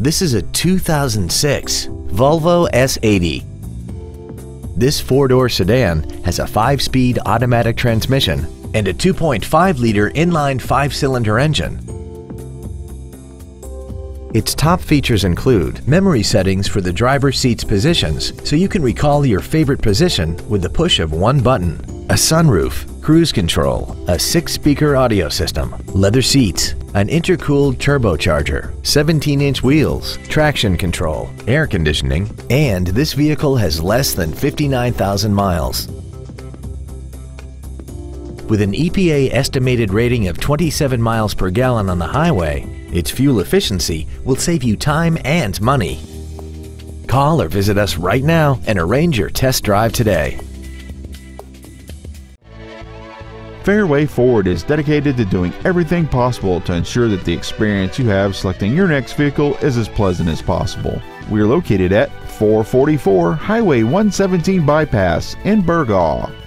This is a 2006 Volvo S80. This four-door sedan has a 5-speed automatic transmission and a 2.5-liter inline 5-cylinder engine. Its top features include memory settings for the driver's seat's positions, so you can recall your favorite position with the push of one button, a sunroof, cruise control, a 6-speaker audio system, leather seats, an intercooled turbocharger, 17-inch wheels, traction control, air conditioning, and this vehicle has less than 59,000 miles. With an EPA estimated rating of 27 miles per gallon on the highway, its fuel efficiency will save you time and money. Call or visit us right now and arrange your test drive today. Fairway Forward is dedicated to doing everything possible to ensure that the experience you have selecting your next vehicle is as pleasant as possible. We are located at 444 Highway 117 Bypass in Burgaw.